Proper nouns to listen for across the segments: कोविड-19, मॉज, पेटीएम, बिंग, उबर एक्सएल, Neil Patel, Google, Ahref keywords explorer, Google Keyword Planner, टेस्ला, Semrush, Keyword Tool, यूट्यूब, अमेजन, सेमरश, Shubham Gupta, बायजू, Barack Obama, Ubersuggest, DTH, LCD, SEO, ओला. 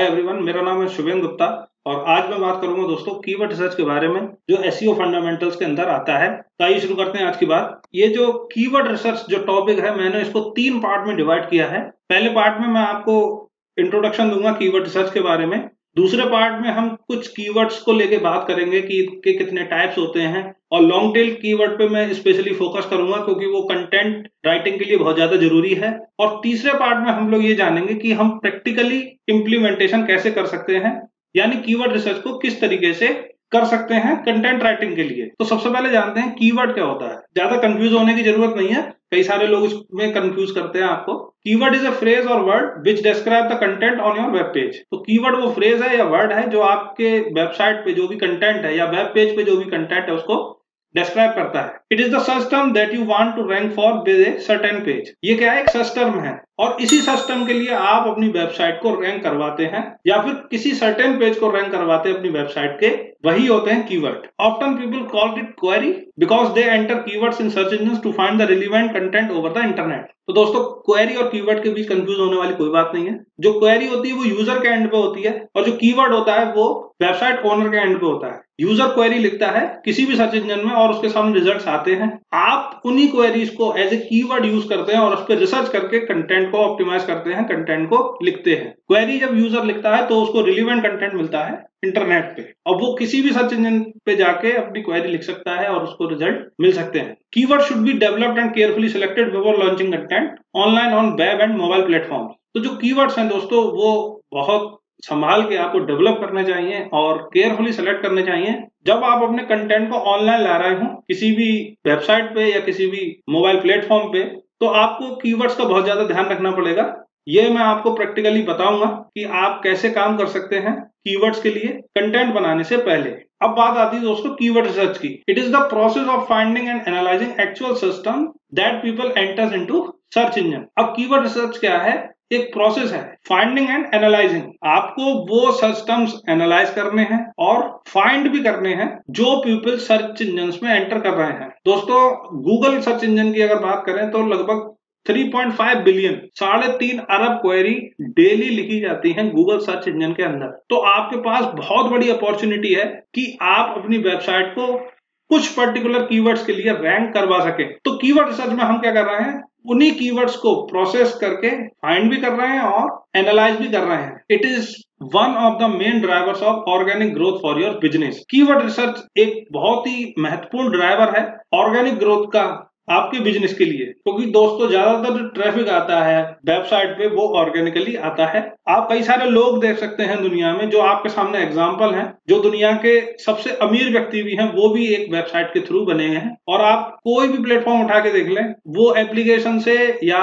Hi everyone, मेरा नाम है शुभम गुप्ता और आज मैं बात करूंगा दोस्तों कीवर्ड रिसर्च के बारे में जो एसईओ फंडामेंटल्स के अंदर आता है। तो आइए शुरू करते हैं आज की बात। ये जो कीवर्ड रिसर्च जो टॉपिक है मैंने इसको 3 पार्ट में डिवाइड किया है। पहले पार्ट में मैं आपको इंट्रोडक्शन दूंगा कीवर्ड रिसर्च के बारे में, दूसरे पार्ट में हम कुछ कीवर्ड्स को लेके बात करेंगे कि इसके कितने टाइप्स होते हैं, और लॉन्ग टेल कीवर्ड पे मैं स्पेशली फोकस करूंगा क्योंकि वो कंटेंट राइटिंग के लिए बहुत ज्यादा जरूरी है। और तीसरे पार्ट में हम लोग ये जानेंगे कि हम प्रैक्टिकली इंप्लीमेंटेशन कैसे कर सकते हैं, यानी कीवर्ड रिसर्च को किस तरीके से कर सकते हैं कंटेंट राइटिंग के लिए। तो सबसे पहले जानते हैं कीवर्ड क्या होता है। ज्यादा कंफ्यूज होने की जरूरत नहीं है, कई सारे लोग इसमें कंफ्यूज करते हैं आपको। कीवर्ड इज अ फ्रेज और word which describe the content on your web page. तो कीवर्ड वो फ्रेज है या वर्ड है जो आपके वेबसाइट पे जो भी कंटेंट है या वेब पेज पे जो भी कंटेंट है उसको डिस्क्राइब करता है। It is the search term that you want to rank for with a certain page. ये क्या है, एक सर्च टर्म है और इसी सर्च टर्म के लिए आप अपनी वेबसाइट को रैंक करवाते हैं या फिर किसी सर्टेन पेज को रैंक करवाते हैं अपनी वेबसाइट के, वही होते हैं keyword. Often people call it query because they enter keywords in search engines to find the relevant content over the internet. तो दोस्तों क्वेरी और कीवर्ड के बीच कंफ्यूज होने वाली कोई बात नहीं है। जो क्वेरी होती है वो यूजर के एंड पे होती है और जो कीवर्ड होता है वो वेबसाइट ओनर के एंड पे होता है। यूजर क्वेरी लिखता है किसी भी सर्च इंजन में और उसके सामने रिजल्ट्स आते हैं। आप उन्हीं क्वेरीज को एज ए कीवर्ड यूज करते हैं और उस पर रिसर्च करके कंटेंट को ऑप्टिमाइज करते हैं, कंटेंट को लिखते हैं। क्वेरी जब यूजर लिखता है तो उसको रिलेवेंट कंटेंट मिलता है इंटरनेट पे और वो किसी भी सर्च इंजन पे जाके अपनी क्वेरी लिख सकता है और उसको रिजल्ट मिल सकते हैं। Keyword should be developed and carefully selected before launching content online on web and mobile platform. तो जो कीवर्ड्स हैं दोस्तों वो बहुत संभाल के आपको डेवलप करने चाहिए और केयरफुली सेलेक्ट करने चाहिए। जब आप अपने कंटेंट को ऑनलाइन ला रहे हो किसी भी वेबसाइट पे या किसी भी मोबाइल प्लेटफॉर्म पे तो आपको कीवर्ड्स का बहुत ज्यादा ध्यान रखना पड़ेगा। ये मैं आपको प्रैक्टिकली बताऊंगा कि आप कैसे काम कर सकते हैं कीवर्ड्स के लिए कंटेंट बनाने से पहले। अब बात आती है दोस्तों कीवर्ड रिसर्च की। It is the process of finding and analysing actual system that people enters into search engine. अब कीवर्ड रिसर्च क्या है, एक प्रोसेस है फाइंडिंग एंड एनालाइजिंग। आपको वो सर्च टर्म्स एनालाइज करने हैं और फाइंड भी करने हैं जो पीपल सर्च इंजन में एंटर कर रहे हैं। दोस्तों गूगल सर्च इंजन की अगर बात करें तो लगभग 3.5 बिलियन 3.5 अरब क्वेरी डेली लिखी जाती हैं गूगल सर्च इंजन के अंदर। तो आपके पास बहुत बड़ी अपॉर्चुनिटी है कि आप अपनी वेबसाइट को कुछ पर्टिकुलर कीवर्ड्स के लिए रैंक करवा सके। तो कीवर्ड रिसर्च में हम क्या कर रहे हैं, उन्हीं कीवर्ड्स को प्रोसेस करके फाइंड भी कर रहे हैं और एनालाइज भी कर रहे हैं। It is one of the main drivers of organic growth for your business. Keyword research एक बहुत ही महत्वपूर्ण ड्राइवर है ऑर्गेनिक ग्रोथ का आपके बिजनेस के लिए, क्योंकि दोस्तों ज्यादातर जो ट्रैफिक आता है वेबसाइट पे वो ऑर्गेनिकली आता है। आप कई सारे लोग देख सकते हैं दुनिया में जो आपके सामने एग्जांपल हैं, जो दुनिया के सबसे अमीर व्यक्ति भी हैं वो भी एक वेबसाइट के थ्रू बने हैं। और आप कोई भी प्लेटफॉर्म उठा के देख लें वो एप्लीकेशन से या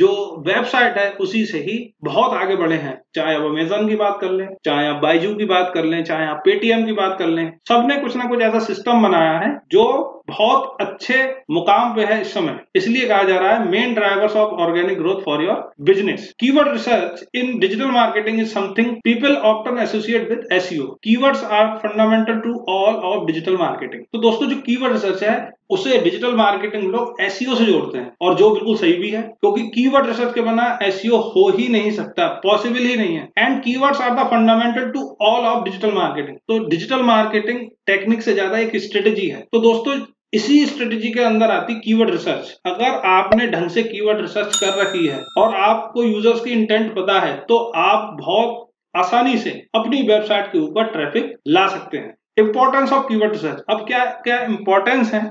जो वेबसाइट है उसी से ही बहुत आगे बढ़े हैं। चाहे आप अमेजन की बात कर लें, चाहे आप बायजू की बात कर लें, चाहे आप पेटीएम की बात कर लें, सबने कुछ ना कुछ ऐसा सिस्टम बनाया है जो बहुत अच्छे मुकाम पे है इस समय। इसलिए कहा जा रहा है main drivers of organic growth for your business. Keyword research in digital marketing is something people often associate with SEO. Keywords are fundamental to all of digital marketing. तो दोस्तों जो कीवर्ड रिसर्च है उसे डिजिटल मार्केटिंग लोग SEO से जोड़ते हैं और जो बिल्कुल सही भी है, क्योंकि कीवर्ड रिसर्च के बिना एसईओ हो ही नहीं सकता, पॉसिबल ही नहीं है। And keywords are the fundamental to all of digital marketing. तो डिजिटल मार्केटिंग टेक्निक से ज्यादा एक स्ट्रेटेजी है। तो दोस्तों इसी स्ट्रेटेजी के अंदर आती कीवर्ड रिसर्च। अगर आपने ढंग से कीवर्ड रिसर्च कर रखी है और आपको यूजर्स की इंटेंट पता है तो आप बहुत आसानी से अपनी वेबसाइट के ऊपर ट्रैफिक ला सकते हैं। Importance of keyword research. अब क्या क्या इंपॉर्टेंस है।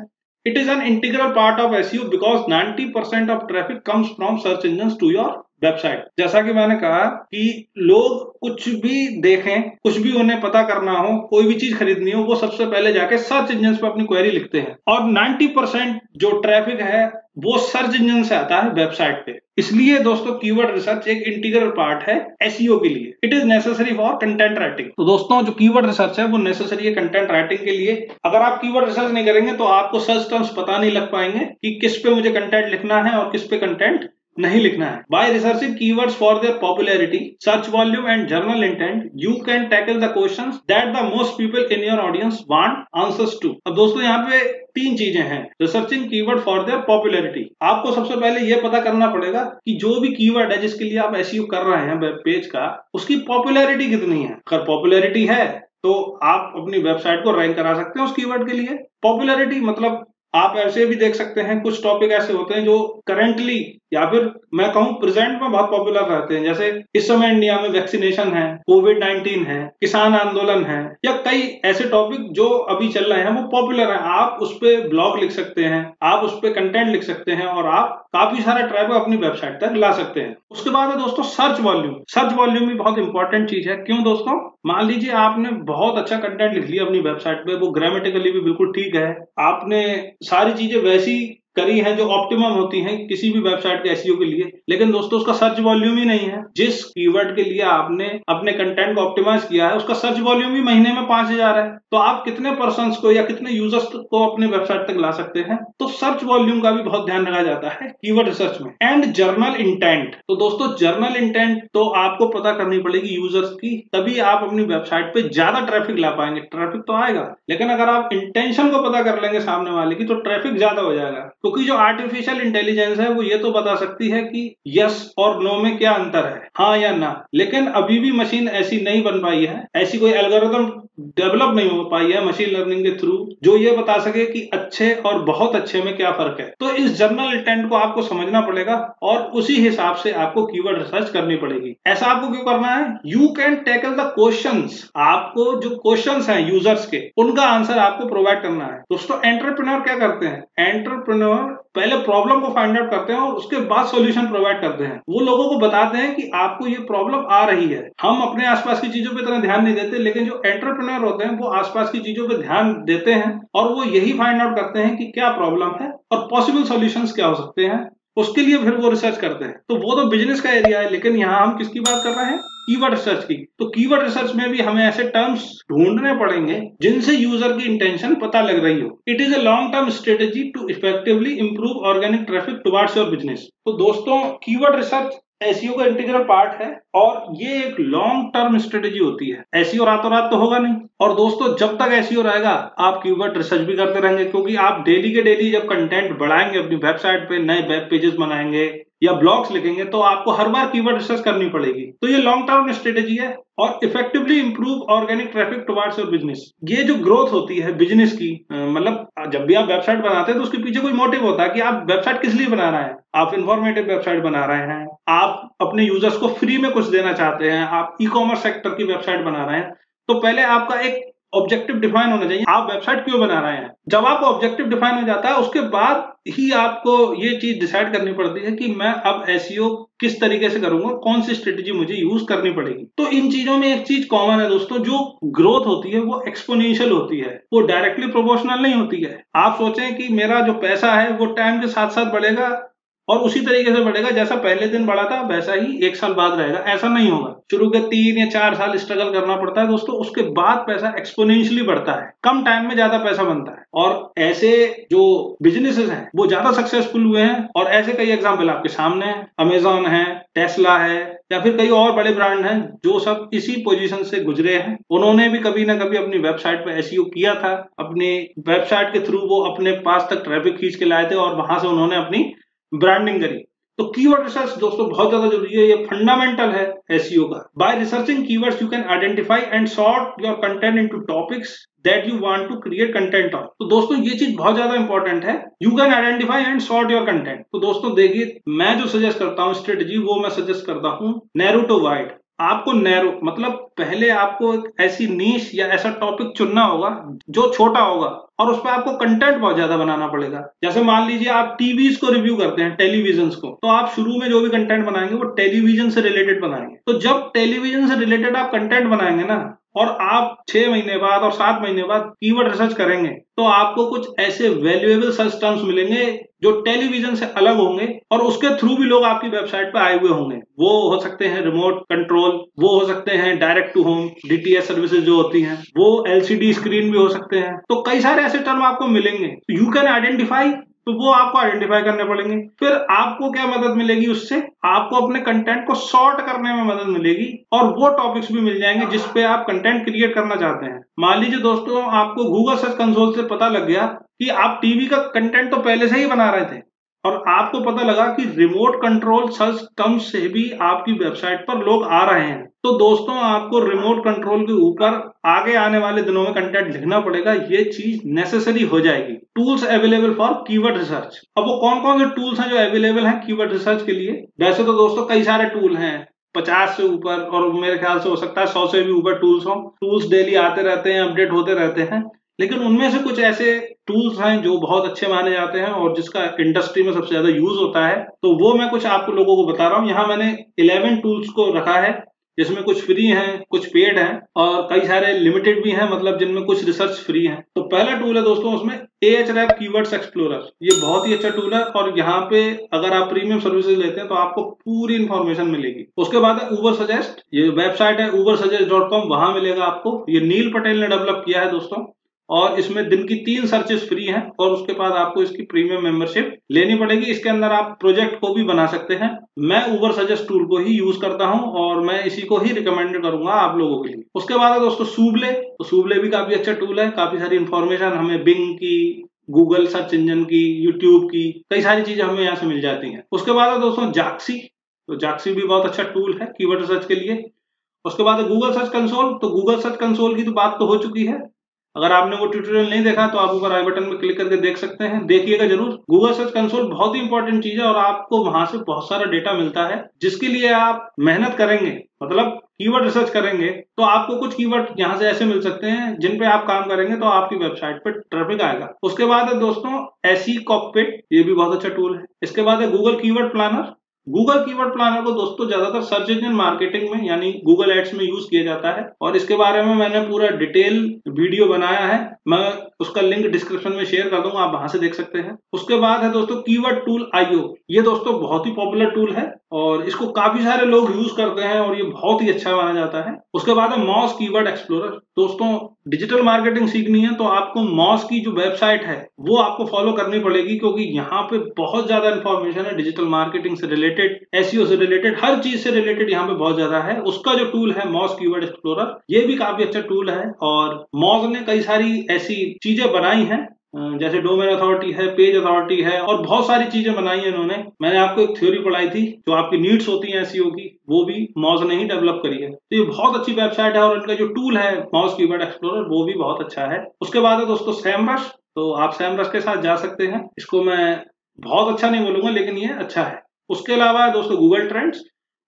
It is an integral part of SEO because 90% of traffic comes from search engines to your website. जैसा कि मैंने कहा कि लोग कुछ भी देखें, कुछ भी उन्हें पता करना हो, कोई भी चीज खरीदनी हो, वो सबसे पहले जाके सर्च इंजन्स पर अपनी क्वेरी लिखते हैं और 90% जो ट्रैफिक है वो सर्च इंजन से आता है वेबसाइट पे। इसलिए दोस्तों कीवर्ड रिसर्च एक इंटीग्रल पार्ट है एसईओ के लिए। It is necessary for content writing. तो दोस्तों जो कीवर्ड रिसर्च है वो नेसेसरी है कंटेंट राइटिंग के लिए। अगर आप कीवर्ड रिसर्च नहीं करेंगे तो आपको सर्च टर्म्स पता नहीं लग पाएंगे कि किस पे मुझे कंटेंट लिखना है और किस पे कंटेंट नहीं लिखना है। By researching keywords for their popularity, search volume and journal intent, you can tackle the questions that the most people in your audience want answers to। अब दोस्तों यहाँ पे तीन चीजें हैं। Researching keyword for their popularity, आपको सबसे पहले ये पता करना पड़ेगा कि जो भी कीवर्ड है जिसके लिए आप एसईओ कर रहे हैं वेब पेज का, उसकी पॉपुलैरिटी कितनी है। अगर पॉपुलैरिटी है तो आप अपनी वेबसाइट को रैंक करा सकते हैं उस कीवर्ड के लिए। पॉपुलैरिटी मतलब आप ऐसे भी देख सकते हैं, कुछ टॉपिक ऐसे होते हैं जो करेंटली या फिर मैं कहूं प्रेजेंट में बहुत पॉपुलर रहते हैं, जैसे इस समय इंडिया में वैक्सीनेशन है, कोविड-19 है, किसान आंदोलन है, या कई ऐसे टॉपिक जो अभी चल रहे हैं वो पॉपुलर हैं। आप उस पे ब्लॉग लिख सकते हैं, आप उस पे कंटेंट लिख सकते हैं और आप काफी सारा ट्रैफिक अपनी वेबसाइट तक ला सकते हैं। उसके बाद है दोस्तों सर्च वॉल्यूम। सर्च वॉल्यूम भी बहुत इंपॉर्टेंट चीज है। क्यों दोस्तों, मान लीजिए आपने बहुत अच्छा कंटेंट लिख लिया अपनी वेबसाइट पे, वो ग्रामेटिकली भी बिल्कुल ठीक है, आपने सारी चीजें वैसी करी है जो ऑप्टिमम होती है किसी भी वेबसाइट के एसईओ के लिए, लेकिन दोस्तों उसका सर्च वॉल्यूम ही नहीं है। जिस कीवर्ड के लिए आपने अपने कंटेंट को ऑप्टिमाइज किया है उसका सर्च वॉल्यूम भी महीने में 5000 है, तो आप कितने पर्संस को या कितने यूजर्स को अपने वेबसाइट तक ला सकते हैं। तो सर्च वॉल्यूम का भी बहुत ध्यान रखा जाता है कीवर्ड रिसर्च में। एंड जर्नल इंटेंट, तो दोस्तों जर्नल इंटेंट तो आपको पता करनी पड़ेगी यूजर्स की, तभी आप अपनी वेबसाइट पे ज्यादा ट्रैफिक ला पाएंगे। ट्रैफिक तो आएगा, लेकिन अगर आप इंटेंशन को पता कर लेंगे सामने वाले की तो ट्रैफिक ज्यादा हो जाएगा, क्योंकि जो आर्टिफिशियल इंटेलिजेंस है वो ये तो बता सकती है कि यस और नो में क्या अंतर है, हाँ या ना, लेकिन अभी भी मशीन ऐसी नहीं बन पाई है, ऐसी कोई एल्गोरिथम डेवलप नहीं हो पाई है मशीन लर्निंग के थ्रू जो ये बता सके कि अच्छे और बहुत अच्छे में क्या फर्क है। तो इस जर्नल इंटेंट को आपको समझना पड़ेगा और उसी हिसाब से आपको कीवर्ड रिसर्च करनी पड़ेगी। ऐसा आपको क्यों करना है, you can tackle the questions, आपको जो क्वेश्चंस हैं यूजर्स के उनका आंसर आपको प्रोवाइड करना है। दोस्तों एंटरप्रेन्योर क्या करते हैं, एंटरप्रेन्योर पहले प्रॉब्लम को फाइंड आउट करते हैं और उसके बाद सॉल्यूशन प्रोवाइड करते हैं। वो लोगों को बताते हैं कि आपको ये प्रॉब्लम आ रही है। हम अपने आसपास की चीजों पे इतना ध्यान नहीं देते, लेकिन जो एंटरप्रेन्योर होते हैं वो आसपास की चीजों पे ध्यान देते हैं और वो यही फाइंड आउट करते हैं कि क्या प्रॉब्लम है और पॉसिबल सॉल्यूशंस क्या हो सकते हैं, उसके लिए फिर वो रिसर्च करते हैं। तो वो तो बिजनेस का एरिया है, लेकिन यहाँ हम किसकी बात कर रहे हैं, कीवर्ड रिसर्च की। तो कीवर्ड रिसर्च में भी हमें ऐसे टर्म्स ढूंढने पड़ेंगे जिनसे यूजर की इंटेंशन पता लग रही हो। It is a long term strategy to effectively improve organic traffic towards your business. तो दोस्तों कीवर्ड रिसर्च एसईओ का इंटीग्रल पार्ट है और ये एक लॉन्ग टर्म स्ट्रेटेजी होती है। एसईओ रातों रात तो होगा नहीं, और दोस्तों जब तक एसईओ रहेगा आप कीवर्ड रिसर्च भी करते रहेंगे, क्योंकि आप डेली के डेली जब कंटेंट बढ़ाएंगे अपनी वेबसाइट पे, नए वेब पेजेस बनाएंगे या ब्लॉग्स लिखेंगे, तो आपको हर बार कीवर्ड रिसर्च करनी पड़ेगी। तो ये लॉन्ग टर्म स्ट्रेटेजी है और effectively improve organic traffic towards your business. ये जो ग्रोथ होती है बिजनेस की, मतलब जब भी आप वेबसाइट बनाते हैं तो उसके पीछे कोई मोटिव होता है कि आप वेबसाइट किस लिए बना रहे हैं। आप इन्फॉर्मेटिव वेबसाइट बना रहे हैं, आप अपने यूजर्स को फ्री में कुछ देना चाहते हैं, आप ई कॉमर्स सेक्टर की वेबसाइट बना रहे हैं, तो पहले आपका एक ऑब्जेक्टिव डिफाइन होना चाहिए, आप वेबसाइट क्यों बना रहे हैं। जब आपका ऑब्जेक्टिव डिफाइन हो जाता है उसके बाद ही आपको ये चीज डिसाइड करनी पड़ती है कि मैं अब एसईओ किस तरीके से करूंगा, कौन सी स्ट्रेटेजी मुझे यूज करनी पड़ेगी। तो इन चीजों में एक चीज कॉमन है दोस्तों, जो ग्रोथ होती है वो एक्सपोनेंशियल होती है, वो डायरेक्टली प्रोपोर्शनल नहीं होती है। आप सोचें कि मेरा जो पैसा है वो टाइम के साथ साथ बढ़ेगा और उसी तरीके से बढ़ेगा जैसा पहले दिन बढ़ा था वैसा ही एक साल बाद रहेगा, ऐसा नहीं होगा। शुरू के 3 या 4 साल स्ट्रगल करना पड़ता है दोस्तों, उसके बाद पैसा एक्सपोनेंशियली बढ़ता है, कम टाइम में ज्यादा पैसा बनता है। और ऐसे जो बिजनेसेस हैं वो ज्यादा सक्सेसफुल हुए हैं और ऐसे कई एग्जाम्पल आपके सामने हैं, अमेजॉन है, टेस्ला है, या फिर कई और बड़े ब्रांड हैं जो सब इसी पोजीशन से गुजरे हैं। उन्होंने भी कभी ना कभी अपनी वेबसाइट पर एसईओ किया था, अपने वेबसाइट के थ्रू वो अपने पास तक ट्रैफिक खींच के लाए थे और वहां से उन्होंने अपनी ब्रांडिंग करी। तो कीवर्ड रिसर्च दोस्तों बहुत ज्यादा जरूरी है, ये फंडामेंटल है एसईओ का। By researching keywords you can identify and sort your content into topics that you want to create content on. तो दोस्तों ये चीज बहुत ज्यादा इंपॉर्टेंट है, you can identify and sort your content. तो दोस्तों देखिए, मैं जो सजेस्ट करता हूँ स्ट्रेटेजी, वो मैं सजेस्ट करता हूँ नैरो टू वाइड। आपको नैरो मतलब पहले आपको एक ऐसी नीश या ऐसा टॉपिक चुनना होगा जो छोटा होगा और उस पर आपको कंटेंट बहुत ज्यादा बनाना पड़ेगा। जैसे मान लीजिए आप टीवीज को रिव्यू करते हैं, टेलीविजन को, तो आप शुरू में जो भी कंटेंट बनाएंगे वो टेलीविजन से रिलेटेड बनाएंगे। तो जब टेलीविजन से रिलेटेड आप कंटेंट बनाएंगे ना, और आप 6 महीने बाद और 7 महीने बाद कीवर्ड रिसर्च करेंगे, तो आपको कुछ ऐसे वैल्यूएबल सर्च टर्म्स मिलेंगे जो टेलीविजन से अलग होंगे और उसके थ्रू भी लोग आपकी वेबसाइट पर आए हुए होंगे। वो हो सकते हैं रिमोट कंट्रोल, वो हो सकते हैं direct to home DTH services जो होती हैं, वो एलसीडी स्क्रीन भी हो सकते हैं। तो कई सारे ऐसे टर्म आपको मिलेंगे। यू कैन आइडेंटिफाई तो वो आपको आइडेंटिफाई करने पड़ेंगे। फिर आपको क्या मदद मिलेगी उससे, आपको अपने कंटेंट को सॉर्ट करने में मदद मिलेगी और वो टॉपिक्स भी मिल जाएंगे जिस पे आप कंटेंट क्रिएट करना चाहते हैं। मान लीजिए दोस्तों, आपको गूगल सर्च कंसोल से पता लग गया कि आप टीवी का कंटेंट तो पहले से ही बना रहे थे और आपको पता लगा कि रिमोट कंट्रोल सर्च टर्म से भी आपकी वेबसाइट पर लोग आ रहे हैं, तो दोस्तों आपको रिमोट कंट्रोल के ऊपर आगे आने वाले दिनों में कंटेंट लिखना पड़ेगा। ये चीज नेसेसरी हो जाएगी। Tools available for keyword research, अब वो कौन कौन से टूल्स हैं जो अवेलेबल हैं कीवर्ड रिसर्च के लिए? वैसे तो दोस्तों कई सारे टूल हैं, 50 से ऊपर और मेरे ख्याल से हो सकता है 100 से भी ऊपर टूल्स हों। टूल्स डेली आते रहते हैं, अपडेट होते रहते हैं, लेकिन उनमें से कुछ ऐसे टूल्स हैं जो बहुत अच्छे माने जाते हैं और जिसका इंडस्ट्री में सबसे ज्यादा यूज होता है, तो वो मैं कुछ आपको लोगों को बता रहा हूँ। यहाँ मैंने 11 टूल्स को रखा है जिसमें कुछ फ्री हैं, कुछ पेड हैं और कई सारे लिमिटेड भी हैं, मतलब जिनमें कुछ रिसर्च फ्री हैं। तो पहला टूल है दोस्तों उसमें Ahref कीवर्ड्स एक्सप्लोरर, ये बहुत ही अच्छा टूल है और यहाँ पे अगर आप प्रीमियम सर्विसेज लेते हैं तो आपको पूरी इन्फॉर्मेशन मिलेगी। उसके बाद है Ubersuggest, ये वेबसाइट है ubersuggest.com, वहां मिलेगा आपको। ये नील पटेल ने डेवलप किया है दोस्तों और इसमें दिन की 3 सर्चेस फ्री हैं और उसके बाद आपको इसकी प्रीमियम मेंबरशिप लेनी पड़ेगी। इसके अंदर आप प्रोजेक्ट को भी बना सकते हैं। मैं Ubersuggest टूल को ही यूज करता हूं और मैं इसी को ही रिकमेंड करूंगा आप लोगों के लिए। उसके बाद है दोस्तों सूबले, तो सूबले भी काफी अच्छा टूल है, काफी सारी इन्फॉर्मेशन हमें बिंग की, गूगल सर्च इंजन की, यूट्यूब की कई सारी चीजें हमें यहाँ से मिल जाती है। उसके बाद है दोस्तों जाक्सी, तो जाक्सी भी बहुत अच्छा टूल है कीवर्ड सर्च के लिए। उसके बाद है गूगल सर्च कंसोल, तो गूगल सर्च कंसोल की तो बात तो हो चुकी है, अगर आपने वो ट्यूटोरियल नहीं देखा तो आप ऊपर आई बटन में क्लिक करके देख सकते हैं, देखिएगा जरूर। गूगल सर्च कंसोल बहुत ही इंपॉर्टेंट चीज है और आपको वहां से बहुत सारा डेटा मिलता है जिसके लिए आप मेहनत करेंगे, मतलब कीवर्ड रिसर्च करेंगे तो आपको कुछ कीवर्ड यहां से ऐसे मिल सकते हैं जिन पे आप काम करेंगे तो आपकी वेबसाइट पर ट्रैफिक आएगा। उसके बाद है दोस्तों एसईओ कॉकपिट, ये भी बहुत अच्छा टूल है। इसके बाद है Google keyword planner. Google keyword planner को दोस्तों ज्यादातर सर्च इंजन मार्केटिंग में यानी गूगल एड्स में यूज किया जाता है और इसके बारे में मैंने पूरा डिटेल वीडियो बनाया है, मैं उसका लिंक डिस्क्रिप्शन में शेयर कर दूंगा, आप वहां से देख सकते हैं। उसके बाद है दोस्तों कीवर्ड टूल आईओ, ये दोस्तों बहुत ही पॉपुलर टूल है और इसको काफी सारे लोग यूज करते हैं और ये बहुत ही अच्छा माना जाता है। उसके बाद है मॉज कीवर्ड एक्सप्लोरर। दोस्तों डिजिटल मार्केटिंग सीखनी है तो आपको मॉज की जो वेबसाइट है वो आपको फॉलो करनी पड़ेगी क्योंकि यहाँ पे बहुत ज्यादा इन्फॉर्मेशन है डिजिटल मार्केटिंग से रिलेटेड, एसईओ से रिलेटेड, हर चीज से रिलेटेड यहाँ पे बहुत ज्यादा है। उसका जो टूल है मॉज कीवर्ड एक्सप्लोरर, ये भी काफी अच्छा टूल है और मॉज ने कई सारी ऐसी चीजें बनाई हैं जैसे डोमेन अथॉरिटी है, पेज अथॉरिटी है और बहुत सारी चीजें बनाई है इन्होंने। मैंने आपको एक थ्योरी पढ़ाई थी जो आपकी नीड्स होती है एसईओ की, वो भी मॉज ने ही डेवलप करी है, तो ये बहुत अच्छी वेबसाइट है और इनका जो टूल है मॉज कीवर्ड एक्सप्लोरर वो भी बहुत अच्छा है। उसके बाद है दोस्तों सेमरश, तो आप सेमरश के साथ जा सकते हैं, इसको मैं बहुत अच्छा नहीं बोलूंगा लेकिन ये अच्छा है। उसके अलावा है दोस्तों गूगल ट्रेंड्स,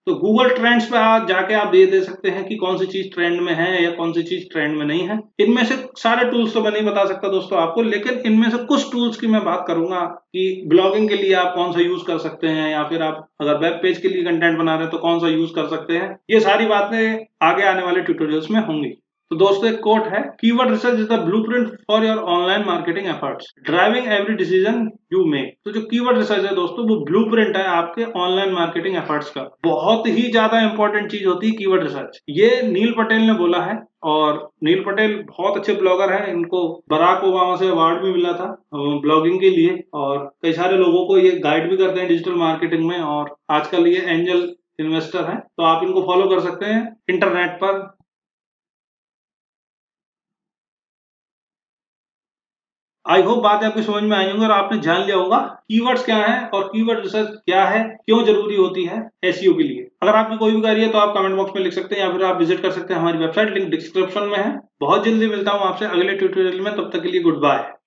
तो गूगल ट्रेंड्स पे आज जाके आप दे सकते हैं कि कौन सी चीज ट्रेंड में है या कौन सी चीज ट्रेंड में नहीं है। इनमें से सारे टूल्स तो मैं नहीं बता सकता दोस्तों आपको, लेकिन इनमें से कुछ टूल्स की मैं बात करूंगा कि ब्लॉगिंग के लिए आप कौन सा यूज कर सकते हैं या फिर आप अगर वेब पेज के लिए कंटेंट बना रहे हैं तो कौन सा यूज कर सकते हैं, ये सारी बातें आगे आने वाले ट्यूटोरियल्स में होंगी। तो दोस्तों एक कोट है, keyword research is the blueprint for your online marketing efforts driving every decision you make. तो जो कीवर्ड रिसर्च है दोस्तों वो ब्लूप्रिंट है आपके ऑनलाइन मार्केटिंग एफर्ट्स का, बहुत ही ज्यादा इंपॉर्टेंट चीज होती है कीवर्ड रिसर्च। ये नील पटेल ने बोला है और नील पटेल बहुत अच्छे ब्लॉगर हैं, इनको बराक ओबामा से अवार्ड भी मिला था ब्लॉगिंग के लिए और कई सारे लोगों को ये गाइड भी करते हैं डिजिटल मार्केटिंग में और आजकल ये एंजल इन्वेस्टर है, तो आप इनको फॉलो कर सकते हैं इंटरनेट पर। आई होप बात आपकी समझ में आई होगी और आपने जान लिया होगा कीवर्ड्स क्या हैं और कीवर्ड रिसर्च क्या है, क्यों जरूरी होती है एसईओ के लिए। अगर आपकी कोई भी क्वेरी है तो आप कमेंट बॉक्स में लिख सकते हैं या फिर आप विजिट कर सकते हैं हमारी वेबसाइट, लिंक डिस्क्रिप्शन में है। बहुत जल्दी मिलता हूं आपसे अगले ट्यूटोरियल में, तब तक के लिए गुड बाय।